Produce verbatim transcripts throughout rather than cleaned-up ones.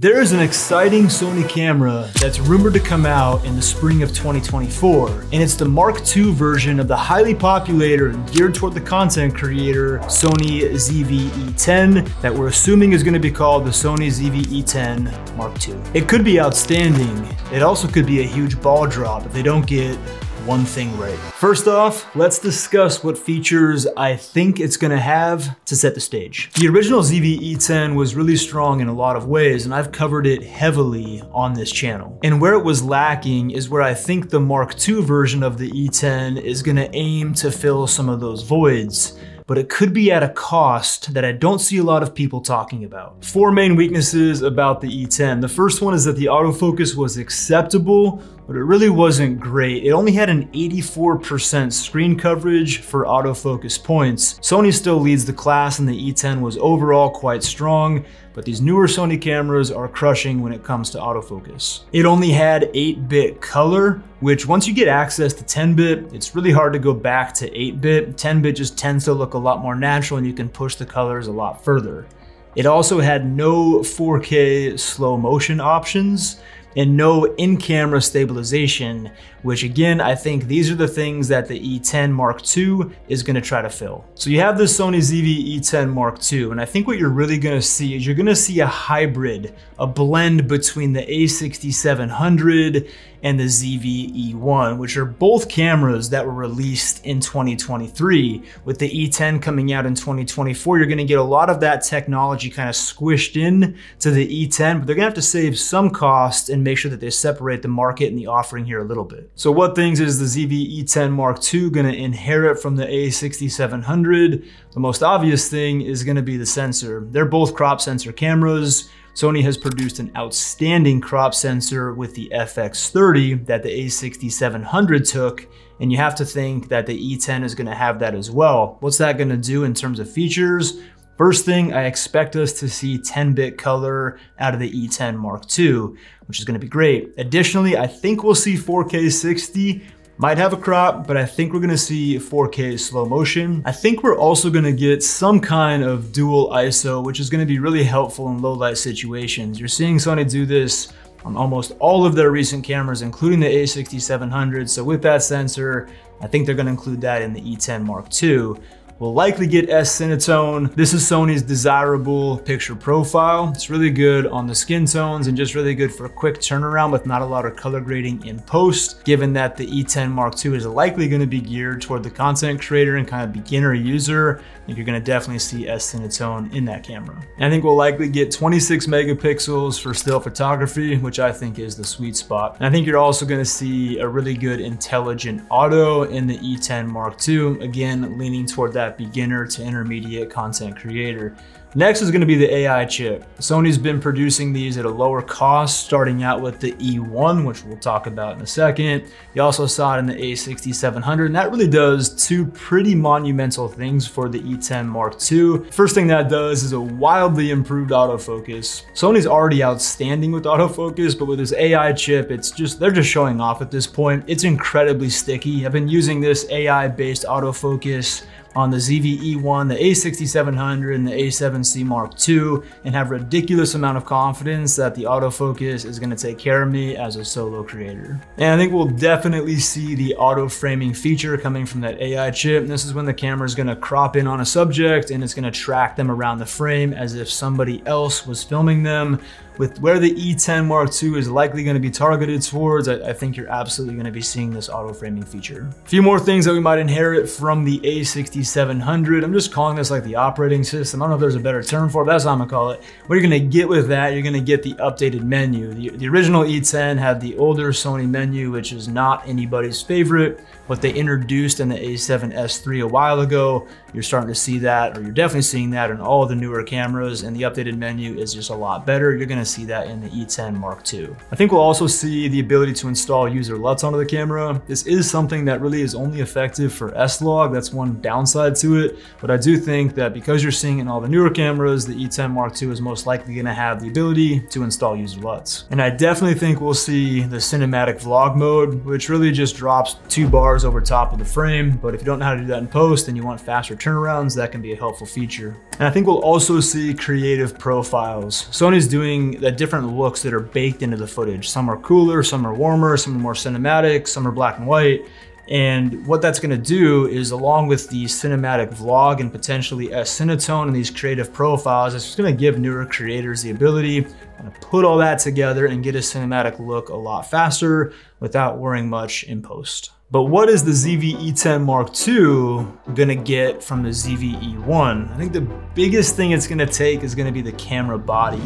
There is an exciting Sony camera that's rumored to come out in the spring of twenty twenty-four, and it's the Mark two version of the highly popular and geared toward the content creator Sony Z V E ten that we're assuming is going to be called the Sony Z V E ten Mark two. It could be outstanding. It also could be a huge ball drop if they don't get one thing right. First off, let's discuss what features I think it's gonna have to set the stage. The original Z V E ten was really strong in a lot of ways, and I've covered it heavily on this channel. And where it was lacking is where I think the Mark two version of the E ten is gonna aim to fill some of those voids, but it could be at a cost that I don't see a lot of people talking about. Four main weaknesses about the E ten. The first one is that the autofocus was acceptable, but it really wasn't great. It only had an eighty-four percent screen coverage for autofocus points. Sony still leads the class, and the E ten was overall quite strong, but these newer Sony cameras are crushing when it comes to autofocus. It only had eight bit color, which once you get access to ten bit, it's really hard to go back to eight bit. ten bit just tends to look a lot more natural, and you can push the colors a lot further. It also had no four K slow motion options, and no in-camera stabilization, which again, I think these are the things that the E ten Mark two is gonna try to fill. So you have this Sony Z V E ten Mark two, and I think what you're really gonna see is you're gonna see a hybrid, a blend between the A sixty-seven hundred and the Z V E one, which are both cameras that were released in twenty twenty-three. With the E ten coming out in twenty twenty-four, you're gonna get a lot of that technology kind of squished in to the E ten, but they're gonna have to save some cost and make sure that they separate the market and the offering here a little bit. So what things is the Z V E ten Mark two gonna inherit from the A sixty-seven hundred? The most obvious thing is gonna be the sensor. They're both crop sensor cameras. Sony has produced an outstanding crop sensor with the F X thirty that the A sixty-seven hundred took, and you have to think that the E ten is gonna have that as well. What's that gonna do in terms of features? First thing, I expect us to see ten bit color out of the E ten Mark two, which is gonna be great. Additionally, I think we'll see four K sixty, might have a crop, but I think we're gonna see four K slow motion. I think we're also gonna get some kind of dual I S O, which is gonna be really helpful in low light situations. You're seeing Sony do this on almost all of their recent cameras, including the A sixty-seven hundred. So with that sensor, I think they're gonna include that in the E ten Mark two. We'll likely get S-Cinetone. This is Sony's desirable picture profile. It's really good on the skin tones and just really good for a quick turnaround with not a lot of color grading in post, given that the E ten Mark two is likely gonna be geared toward the content creator and kind of beginner user. I think you're gonna definitely see S-Cinetone in that camera. And I think we'll likely get twenty-six megapixels for still photography, which I think is the sweet spot. And I think you're also gonna see a really good intelligent auto in the E ten Mark two, again, leaning toward that beginner to intermediate content creator. Next is going to be the A I chip. Sony's been producing these at a lower cost, starting out with the E one, which we'll talk about in a second. You also saw it in the A sixty-seven hundred, and that really does two pretty monumental things for the E ten Mark two. First thing that does is a wildly improved autofocus. Sony's already outstanding with autofocus, but with this A I chip, it's just, they're just showing off at this point. It's incredibly sticky. I've been using this A I-based autofocus on the Z V E one, the A sixty-seven hundred, and the A seven C Mark two, and have ridiculous amount of confidence that the autofocus is gonna take care of me as a solo creator. And I think we'll definitely see the auto framing feature coming from that A I chip. And this is when the camera is gonna crop in on a subject and it's gonna track them around the frame as if somebody else was filming them. With where the E ten Mark two is likely gonna be targeted towards, I, I think you're absolutely gonna be seeing this auto framing feature. A few more things that we might inherit from the A sixty-seven hundred. I'm just calling this like the operating system. I don't know if there's a better term for it, but that's what I'm gonna call it. What you're gonna get with that, you're gonna get the updated menu. The, the original E ten had the older Sony menu, which is not anybody's favorite. What they introduced in the A seven S three a while ago, you're starting to see that, or you're definitely seeing that in all the newer cameras, and the updated menu is just a lot better. You're gonna see that in the E ten Mark two. I think we'll also see the ability to install user L U Ts onto the camera. This is something that really is only effective for S-Log. That's one downside to it, but I do think that because you're seeing in all the newer cameras, the E ten Mark two is most likely gonna have the ability to install user L U Ts. And I definitely think we'll see the cinematic vlog mode, which really just drops two bars bars over top of the frame, but if you don't know how to do that in post and you want faster turnarounds, that can be a helpful feature. And I think we'll also see creative profiles. Sony's doing the different looks that are baked into the footage. Some are cooler, some are warmer, some are more cinematic, some are black and white. And what that's gonna do is, along with the cinematic vlog and potentially S-Cinetone and these creative profiles, it's just gonna give newer creators the ability to put all that together and get a cinematic look a lot faster without worrying much in post. But what is the Z V E ten Mark two gonna get from the Z V E one? I think the biggest thing it's gonna take is gonna be the camera body.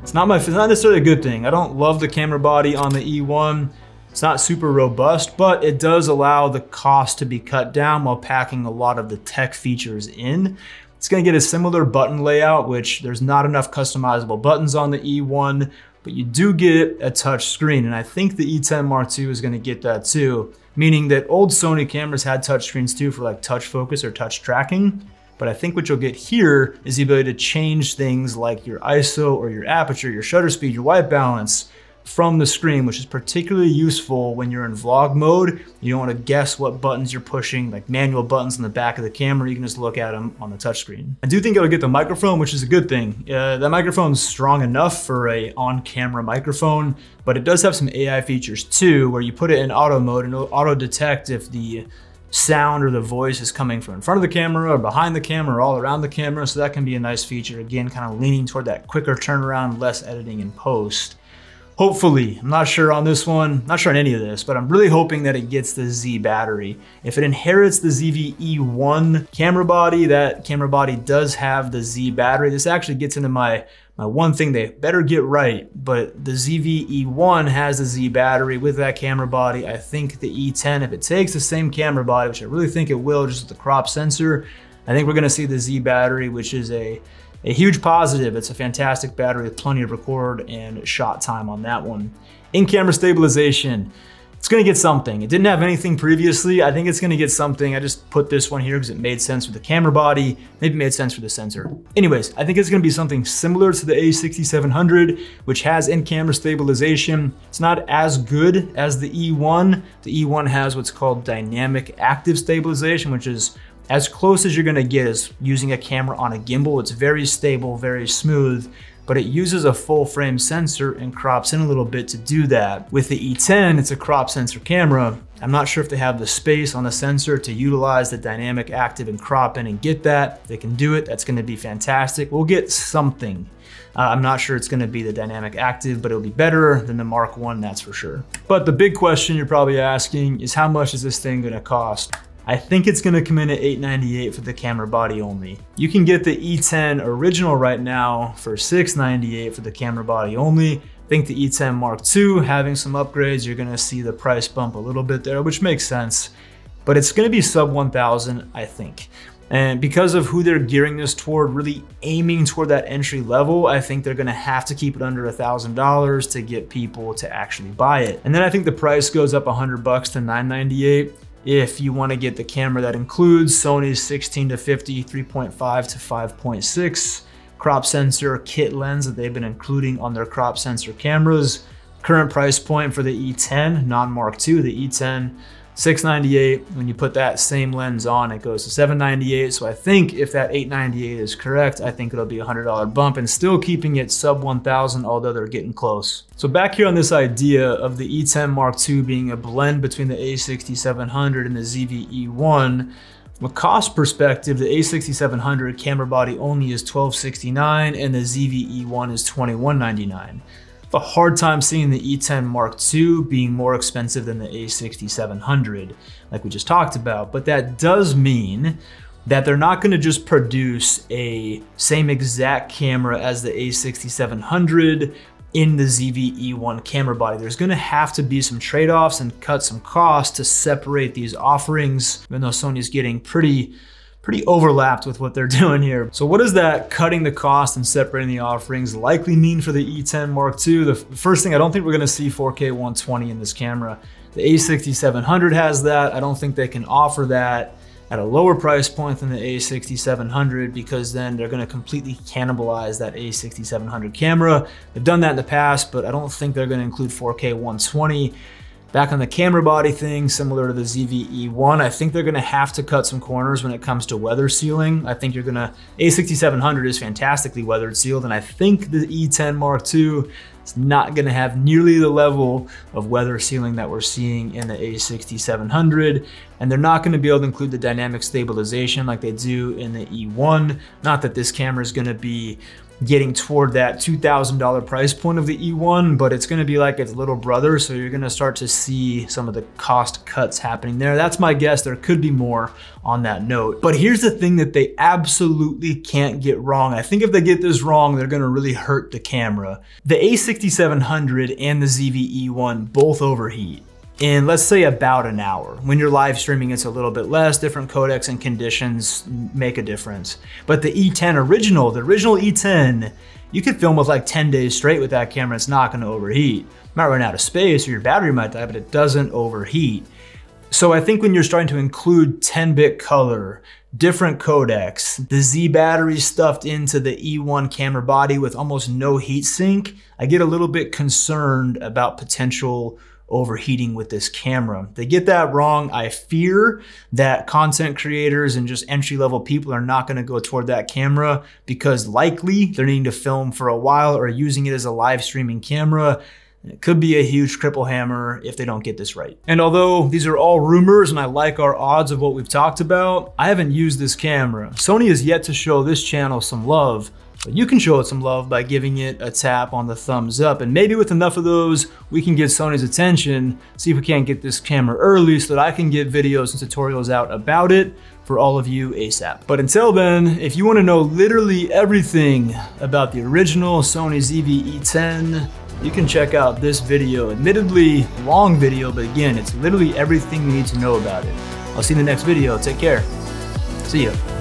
It's not my, it's not necessarily a good thing. I don't love the camera body on the E one. It's not super robust, but it does allow the cost to be cut down while packing a lot of the tech features in. It's gonna get a similar button layout, which there's not enough customizable buttons on the E one, but you do get a touch screen. And I think the E ten Mark two is gonna get that too, meaning that old Sony cameras had touch screens too for like touch focus or touch tracking. But I think what you'll get here is the ability to change things like your I S O or your aperture, your shutter speed, your white balance, from the screen, which is particularly useful when you're in vlog mode. You don't want to guess what buttons you're pushing, like manual buttons in the back of the camera. You can just look at them on the touchscreen. I do think it'll get the microphone, which is a good thing. Uh, that microphone's strong enough for a on-camera microphone, but it does have some A I features too, where you put it in auto mode and it'll auto-detect if the sound or the voice is coming from in front of the camera or behind the camera or all around the camera. So that can be a nice feature. Again, kind of leaning toward that quicker turnaround, less editing in post. Hopefully, I'm not sure on this one, not sure on any of this, but I'm really hoping that it gets the Z battery. If it inherits the Z V E one camera body, that camera body does have the Z battery. This actually gets into my, my one thing they better get right, but the Z V E one has the Z battery with that camera body. I think the E ten, if it takes the same camera body, which I really think it will, just with the crop sensor, I think we're gonna see the Z battery, which is a A huge positive. It's a fantastic battery with plenty of record and shot time on that one. In-camera stabilization, it's gonna get something. It didn't have anything previously. I think it's gonna get something. I just put this one here because it made sense with the camera body, maybe made sense for the sensor. Anyways, I think it's gonna be something similar to the A sixty-seven hundred, which has in-camera stabilization. It's not as good as the E one. The E one has what's called dynamic active stabilization, which is as close as you're gonna get is using a camera on a gimbal. It's very stable, very smooth, but it uses a full frame sensor and crops in a little bit to do that. With the E ten, it's a crop sensor camera. I'm not sure if they have the space on the sensor to utilize the dynamic active and crop in and get that. If they can do it, that's gonna be fantastic. We'll get something. Uh, I'm not sure it's gonna be the dynamic active, but it'll be better than the Mark one, that's for sure. But the big question you're probably asking is, how much is this thing gonna cost? I think it's gonna come in at eight ninety-eight for the camera body only. You can get the E ten original right now for six ninety-eight for the camera body only. I think the E ten Mark two, having some upgrades, you're gonna see the price bump a little bit there, which makes sense, but it's gonna be sub one thousand, I think. And because of who they're gearing this toward, really aiming toward that entry level, I think they're gonna have to keep it under one thousand dollars to get people to actually buy it. And then I think the price goes up one hundred bucks to nine ninety-eight. If you want to get the camera that includes Sony's sixteen to fifty, three point five to five point six, crop sensor kit lens that they've been including on their crop sensor cameras. Current price point for the E ten, non Mark two, the E ten, six ninety-eight. When you put that same lens on, it goes to seven ninety-eight. So I think if that eight ninety-eight is correct, I think it'll be a one hundred dollar bump and still keeping it sub one thousand, although they're getting close. So back here on this idea of the E ten Mark two being a blend between the A sixty-seven hundred and the Z V E one, from a cost perspective, the A sixty-seven hundred camera body only is twelve sixty-nine and the Z V E one is twenty-one ninety-nine. A hard time seeing the E ten Mark two being more expensive than the A sixty-seven hundred, like we just talked about. But that does mean that they're not gonna just produce a same exact camera as the A sixty-seven hundred in the Z V E one camera body. There's gonna have to be some trade-offs and cut some costs to separate these offerings, even though Sony's getting pretty pretty overlapped with what they're doing here. So what does that cutting the cost and separating the offerings likely mean for the E ten Mark two? The first thing, I don't think we're gonna see four K one twenty in this camera. The A sixty-seven hundred has that. I don't think they can offer that at a lower price point than the A sixty-seven hundred, because then they're gonna completely cannibalize that A sixty-seven hundred camera. They've done that in the past, but I don't think they're gonna include four K one twenty. Back on the camera body thing, similar to the Z V E one, I think they're gonna have to cut some corners when it comes to weather sealing. I think you're gonna, A sixty-seven hundred is fantastically weather sealed, and I think the E ten Mark two is not gonna have nearly the level of weather sealing that we're seeing in the A sixty-seven hundred. And they're not gonna be able to include the dynamic stabilization like they do in the E one. Not that this camera is gonna be getting toward that two thousand dollar price point of the E one, but it's gonna be like its little brother, so you're gonna start to see some of the cost cuts happening there. That's my guess. There could be more on that note. But here's the thing that they absolutely can't get wrong. I think if they get this wrong, they're gonna really hurt the camera. The A sixty-seven hundred and the Z V E one both overheat in, let's say, about an hour. When you're live streaming, it's a little bit less. Different codecs and conditions make a difference. But the E ten original, the original E ten, you could film with like ten days straight with that camera. It's not gonna overheat. You might run out of space or your battery might die, but it doesn't overheat. So I think when you're starting to include ten bit color, different codecs, the Z battery stuffed into the E one camera body with almost no heat sink, I get a little bit concerned about potential overheating with this camera. They get that wrong, I fear that content creators and just entry-level people are not gonna go toward that camera because likely they're needing to film for a while or using it as a live streaming camera. It could be a huge cripple hammer if they don't get this right. And although these are all rumors and I like our odds of what we've talked about, I haven't used this camera. Sony has yet to show this channel some love, but you can show it some love by giving it a tap on the thumbs up. And maybe with enough of those, we can get Sony's attention, see if we can't get this camera early so that I can get videos and tutorials out about it for all of you ASAP. But until then, if you want to know literally everything about the original Sony Z V E ten, you can check out this video. Admittedly, long video, but again, it's literally everything you need to know about it. I'll see you in the next video. Take care. See ya.